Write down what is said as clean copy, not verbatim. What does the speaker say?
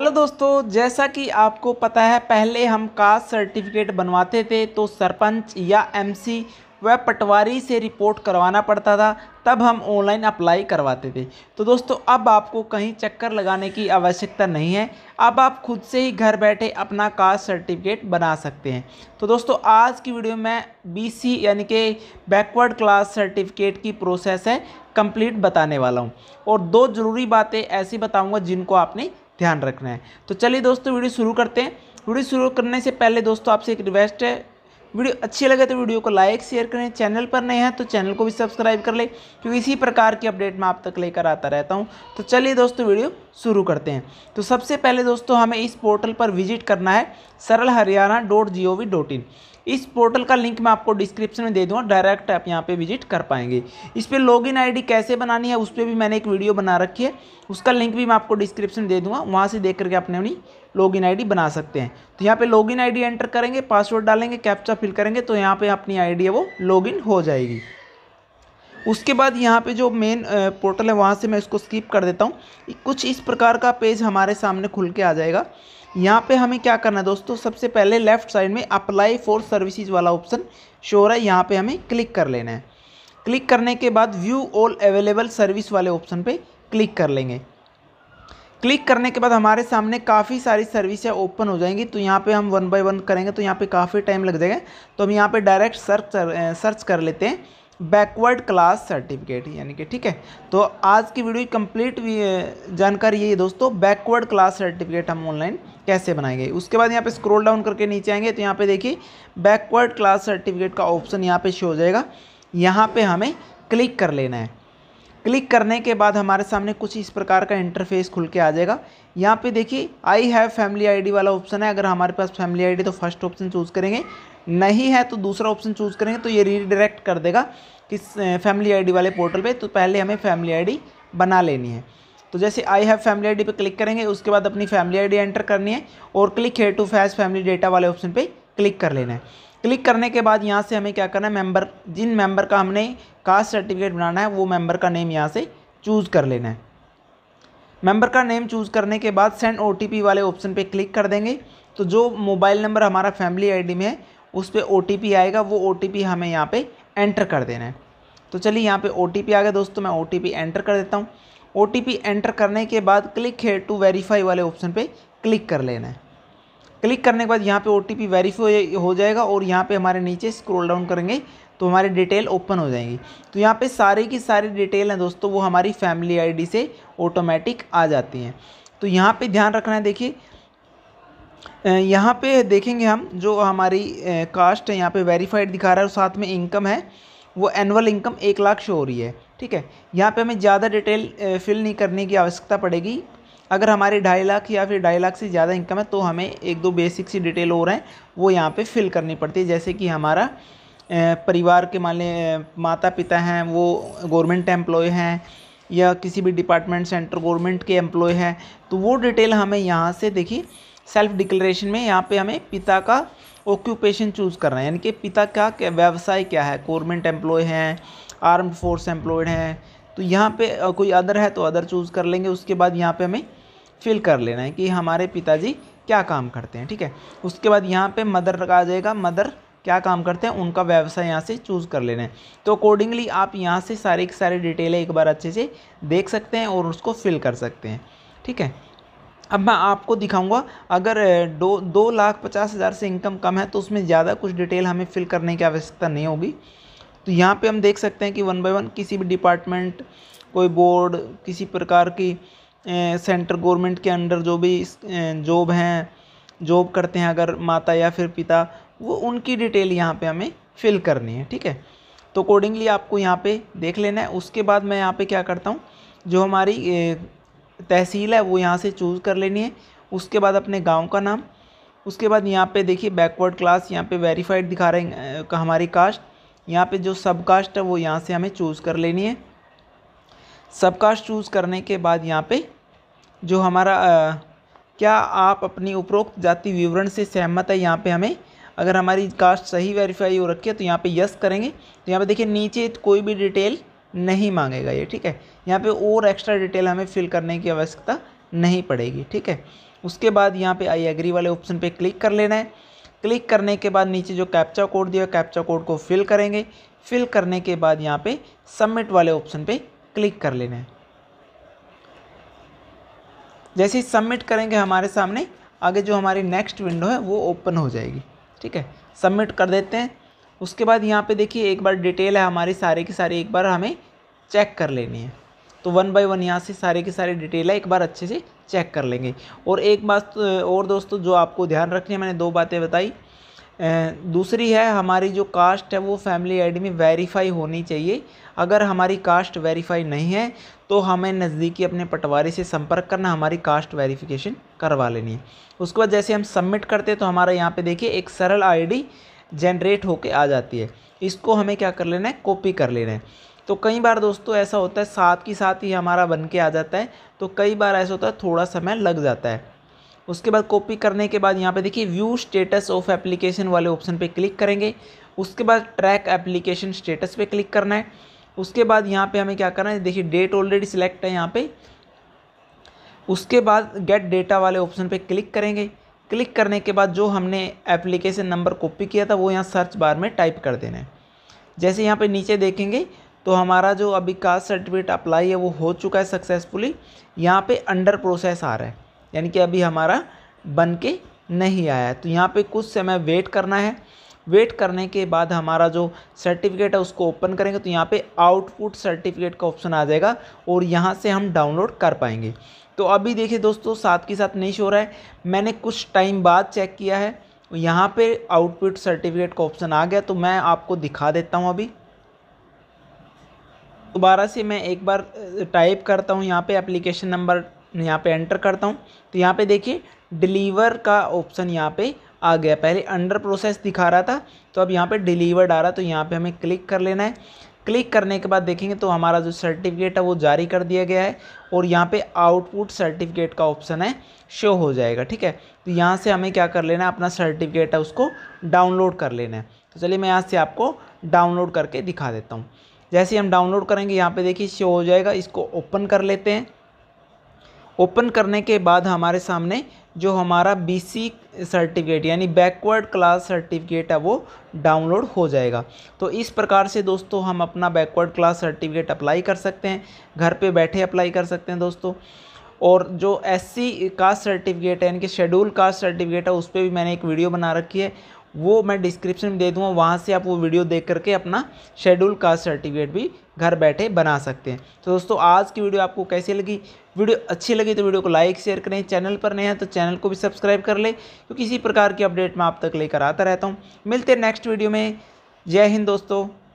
Hello दोस्तों, जैसा कि आपको पता है पहले हम कास्ट सर्टिफिकेट बनवाते थे तो सरपंच या एमसी व पटवारी से रिपोर्ट करवाना पड़ता था, तब हम ऑनलाइन अप्लाई करवाते थे। तो दोस्तों अब आपको कहीं चक्कर लगाने की आवश्यकता नहीं है, अब आप खुद से ही घर बैठे अपना कास्ट सर्टिफिकेट बना सकते हैं। तो दोस्तों आज की वीडियो में बीसी यानी कि बैकवर्ड क्लास सर्टिफिकेट की प्रोसेस है कंप्लीट बताने वाला हूँ और दो ज़रूरी बातें ऐसी बताऊँगा जिनको आपने ध्यान रखना है। तो चलिए दोस्तों वीडियो शुरू करते हैं। वीडियो शुरू करने से पहले दोस्तों आपसे एक रिक्वेस्ट है, वीडियो अच्छी लगे तो वीडियो को लाइक शेयर करें, चैनल पर नए हैं तो चैनल को भी सब्सक्राइब कर लें क्योंकि इसी प्रकार की अपडेट मैं आप तक लेकर आता रहता हूं। तो चलिए दोस्तों वीडियो शुरू करते हैं। तो सबसे पहले दोस्तों हमें इस पोर्टल पर विजिट करना है saralharyana.gov.in। इस पोर्टल का लिंक मैं आपको डिस्क्रिप्शन में दे दूँगा, डायरेक्ट आप यहाँ पे विजिट कर पाएंगे। इस पर लॉगिन आईडी कैसे बनानी है उस पर भी मैंने एक वीडियो बना रखी है, उसका लिंक भी मैं आपको डिस्क्रिप्शन में दे दूँगा, वहाँ से देख करके अपने अपनी लॉगिन आईडी बना सकते हैं। तो यहाँ पे लॉगिन आईडी एंटर करेंगे, पासवर्ड डालेंगे, कैप्चा फिल करेंगे तो यहाँ पर अपनी आईडी है वो लॉगिन हो जाएगी। उसके बाद यहाँ पे जो मेन पोर्टल है वहाँ से मैं इसको स्किप कर देता हूँ। कुछ इस प्रकार का पेज हमारे सामने खुल के आ जाएगा। यहाँ पे हमें क्या करना है दोस्तों, सबसे पहले लेफ़्ट साइड में अप्लाई फॉर सर्विसेज वाला ऑप्शन शो हो रहा है, यहाँ पे हमें क्लिक कर लेना है। क्लिक करने के बाद व्यू ऑल अवेलेबल सर्विस वाले ऑप्शन पे क्लिक कर लेंगे। क्लिक करने के बाद हमारे सामने काफ़ी सारी सर्विसें ओपन हो जाएंगी। तो यहाँ पे हम वन बाय वन करेंगे तो यहाँ पे काफ़ी टाइम लग जाएगा, तो हम यहाँ पे डायरेक्ट सर्च कर लेते हैं बैकवर्ड क्लास सर्टिफिकेट यानी कि ठीक है। तो आज की वीडियो कंप्लीट जानकारी ये दोस्तों बैकवर्ड क्लास सर्टिफिकेट हम ऑनलाइन कैसे बनाएंगे। उसके बाद यहाँ पे स्क्रॉल डाउन करके नीचे आएंगे तो यहाँ पे देखिए बैकवर्ड क्लास सर्टिफिकेट का ऑप्शन यहाँ पे शो हो जाएगा, यहाँ पे हमें क्लिक कर लेना है। क्लिक करने के बाद हमारे सामने कुछ इस प्रकार का इंटरफेस खुल के आ जाएगा। यहाँ पे देखिए आई हैव फैमिली आईडी वाला ऑप्शन है, अगर हमारे पास फैमिली आईडी तो फर्स्ट ऑप्शन चूज़ करेंगे, नहीं है तो दूसरा ऑप्शन चूज़ करेंगे तो ये रीडायरेक्ट कर देगा किस फैमिली आईडी वाले पोर्टल पे। तो पहले हमें फैमिली आईडी बना लेनी है, तो जैसे आई हैव फैमिली आईडी पे क्लिक करेंगे, उसके बाद अपनी फैमिली आईडी एंटर करनी है और click here to fetch family data वाले ऑप्शन पे क्लिक कर लेना है। क्लिक करने के बाद यहाँ से हमें क्या करना है, मेंबर जिन मेंबर का हमने कास्ट सर्टिफिकेट बनाना है वो मेंबर का नेम यहाँ से चूज़ कर लेना है। मेंबर का नेम चूज़ करने के बाद सेंड ओटीपी वाले ऑप्शन पे क्लिक कर देंगे, तो जो मोबाइल नंबर हमारा फैमिली आईडी में है उस पर ओटीपी आएगा, वो ओटीपी हमें यहाँ पे एंटर कर देना है। तो चलिए यहाँ पे ओटीपी आ गया दोस्तों, मैं ओटीपी एंटर कर देता हूँ। ओटीपी एंटर करने के बाद क्लिक हेयर टू वेरीफाई वाले ऑप्शन पे क्लिक कर लेना है। क्लिक करने के बाद यहाँ पे ओटीपी वेरीफाई हो जाएगा और यहाँ पे हमारे नीचे स्क्रॉल डाउन करेंगे तो हमारी डिटेल ओपन हो जाएगी। तो यहाँ पे सारी की सारी डिटेल हैं दोस्तों वो हमारी फैमिली आईडी से ऑटोमेटिक आ जाती हैं। तो यहाँ पे ध्यान रखना है, देखिए यहाँ पे देखेंगे हम जो हमारी कास्ट है यहाँ पे वेरीफाइड दिखा रहा है और साथ में इनकम है वो एनुअल इनकम 1 लाख शो हो रही है, ठीक है। यहाँ पे हमें ज़्यादा डिटेल फिल नहीं करने की आवश्यकता पड़ेगी, अगर हमारी 2.5 लाख या फिर 2.5 लाख से ज़्यादा इनकम है तो हमें एक दो बेसिक सी डिटेल और हैं वो यहाँ पे फिल करनी पड़ती है, जैसे कि हमारा परिवार के मान लें माता पिता हैं वो गवर्नमेंट एम्प्लॉय हैं या किसी भी डिपार्टमेंट सेंट्रल गवर्नमेंट के एम्प्लॉय हैं, तो वो डिटेल हमें यहाँ से देखिए सेल्फ डिक्लेरेशन में यहाँ पे हमें पिता का ऑक्यूपेशन चूज़ करना है, यानी कि पिता का व्यवसाय क्या है, गवर्नमेंट एम्प्लॉय हैं, आर्म्ड फोर्स एम्प्लॉयड हैं, तो यहाँ पे कोई अदर है तो अदर चूज़ कर लेंगे। उसके बाद यहाँ पे हमें फिल कर लेना है कि हमारे पिताजी क्या काम करते हैं, ठीक है। उसके बाद यहाँ पे मदर का आ जाएगा, मदर क्या काम करते हैं उनका व्यवसाय यहाँ से चूज़ कर लेना है। तो अकॉर्डिंगली आप यहाँ से सारी की सारी डिटेलें एक बार अच्छे से देख सकते हैं और उसको फिल कर सकते हैं, ठीक है। अब मैं आपको दिखाऊंगा अगर 2,50,000 से इनकम कम है तो उसमें ज़्यादा कुछ डिटेल हमें फिल करने की आवश्यकता नहीं होगी। तो यहाँ पर हम देख सकते हैं कि वन बाय वन किसी भी डिपार्टमेंट, कोई बोर्ड, किसी प्रकार की सेंट्रल गवर्नमेंट के अंडर जो भी जॉब करते हैं अगर माता या फिर पिता, वो उनकी डिटेल यहाँ पे हमें फिल करनी है, ठीक है। तो अकॉर्डिंगली आपको यहाँ पे देख लेना है। उसके बाद मैं यहाँ पे क्या करता हूँ, जो हमारी तहसील है वो यहाँ से चूज़ कर लेनी है, उसके बाद अपने गांव का नाम, उसके बाद यहाँ पे देखिए बैकवर्ड क्लास यहाँ पे वेरीफाइड दिखा रहे हैं हमारी कास्ट, यहाँ पे जो सब कास्ट है वो यहाँ से हमें चूज़ कर लेनी है। सब कास्ट चूज़ करने के बाद यहाँ पे जो हमारा क्या आप अपनी उपरोक्त जाति विवरण से सहमत है, यहाँ पे हमें अगर हमारी कास्ट सही वेरीफाई हो रखी है तो यहाँ पे यस करेंगे। तो यहाँ पे देखिए नीचे कोई भी डिटेल नहीं मांगेगा ये, ठीक है। यहाँ पे और एक्स्ट्रा डिटेल हमें फिल करने की आवश्यकता नहीं पड़ेगी, ठीक है। उसके बाद यहाँ पे आई एग्री वाले ऑप्शन पे क्लिक कर लेना है। क्लिक करने के बाद नीचे जो कैप्चा कोड दिया कैप्चा कोड को फिल करेंगे। फिल करने के बाद यहाँ पे सबमिट वाले ऑप्शन पे क्लिक कर लेना है। जैसे ही सबमिट करेंगे हमारे सामने आगे जो हमारी नेक्स्ट विंडो है वो ओपन हो जाएगी। ठीक है, सबमिट कर देते हैं। उसके बाद यहाँ पे देखिए एक बार डिटेल है हमारी सारे की सारी एक बार हमें चेक कर लेनी है। तो वन बाय वन यहाँ से सारे की सारी डिटेल है एक बार अच्छे से चेक कर लेंगे। और एक बात और दोस्तों जो आपको ध्यान रखनी है, मैंने दो बातें बताई। दूसरी है हमारी जो कास्ट है वो फैमिली आईडी में वेरीफाई होनी चाहिए। अगर हमारी कास्ट वेरीफाई नहीं है तो हमें नज़दीकी अपने पटवारी से संपर्क करना, हमारी कास्ट वेरीफिकेशन करवा लेनी है। उसके बाद जैसे हम सबमिट करते हैं तो हमारा यहाँ पे देखिए एक सरल आईडी जनरेट होके आ जाती है। इसको हमें क्या कर लेना है, कॉपी कर लेना है। तो कई बार दोस्तों ऐसा होता है साथ ही हमारा बन के आ जाता है, तो कई बार ऐसा होता है थोड़ा समय लग जाता है। उसके बाद कॉपी करने के बाद यहाँ पे देखिए व्यू स्टेटस ऑफ एप्लीकेशन वाले ऑप्शन पे क्लिक करेंगे। उसके बाद ट्रैक एप्लीकेशन स्टेटस पे क्लिक करना है। उसके बाद यहाँ पे हमें क्या करना है, देखिए डेट ऑलरेडी सिलेक्ट है यहाँ पे। उसके बाद गेट डेटा वाले ऑप्शन पे क्लिक करेंगे। क्लिक करने के बाद जो हमने एप्लीकेशन नंबर कॉपी किया था वो यहाँ सर्च बार में टाइप कर देना है। जैसे यहाँ पे नीचे देखेंगे तो हमारा जो अभी कास्ट सर्टिफिकेट अप्लाई है वो हो चुका है सक्सेसफुली। यहाँ पे अंडर प्रोसेस आ रहा है, यानी कि अभी हमारा बन के नहीं आया है। तो यहाँ पे कुछ समय वेट करना है। वेट करने के बाद हमारा जो सर्टिफिकेट है उसको ओपन करेंगे तो यहाँ पे आउटपुट सर्टिफिकेट का ऑप्शन आ जाएगा और यहाँ से हम डाउनलोड कर पाएंगे। तो अभी देखिए दोस्तों साथ के साथ नहीं शो रहा है, मैंने कुछ टाइम बाद चेक किया है, यहाँ पे आउटपुट सर्टिफिकेट का ऑप्शन आ गया। तो मैं आपको दिखा देता हूँ। अभी दोबारा से मैं एक बार टाइप करता हूँ, यहाँ पे एप्लीकेशन नंबर यहाँ पे एंटर करता हूँ तो यहाँ पे देखिए डिलीवर का ऑप्शन यहाँ पे आ गया। पहले अंडर प्रोसेस दिखा रहा था तो अब यहाँ पे डिलीवर्ड आ रहा, तो यहाँ पे हमें क्लिक कर लेना है। क्लिक करने के बाद देखेंगे तो हमारा जो सर्टिफिकेट है वो जारी कर दिया गया है और यहाँ पे आउटपुट सर्टिफिकेट का ऑप्शन है शो हो जाएगा। ठीक है, तो यहाँ से हमें क्या कर लेना है, अपना सर्टिफिकेट है उसको डाउनलोड कर लेना है। तो चलिए मैं यहाँ से आपको डाउनलोड करके दिखा देता हूँ। जैसे हम डाउनलोड करेंगे यहाँ पे देखिए शो हो जाएगा। इसको ओपन कर लेते हैं। ओपन करने के बाद हमारे सामने जो हमारा बीसी सर्टिफिकेट यानी बैकवर्ड क्लास सर्टिफिकेट है वो डाउनलोड हो जाएगा। तो इस प्रकार से दोस्तों हम अपना बैकवर्ड क्लास सर्टिफिकेट अप्लाई कर सकते हैं, घर पे बैठे अप्लाई कर सकते हैं दोस्तों। और जो एससी कास्ट सर्टिफिकेट है यानी कि शेड्यूल कास्ट सर्टिफिकेट है उस पर भी मैंने एक वीडियो बना रखी है, वो मैं डिस्क्रिप्शन में दे दूँगा। वहाँ से आप वो वीडियो देख करके अपना शेड्यूल कास्ट सर्टिफिकेट भी घर बैठे बना सकते हैं। तो दोस्तों आज की वीडियो आपको कैसी लगी, वीडियो अच्छी लगी तो वीडियो को लाइक शेयर करें। चैनल पर नए हैं तो चैनल को भी सब्सक्राइब कर लें, क्योंकि इसी प्रकार की अपडेट मैं आप तक लेकर आता रहता हूँ। मिलते हैं नेक्स्ट वीडियो में। जय हिंद दोस्तों।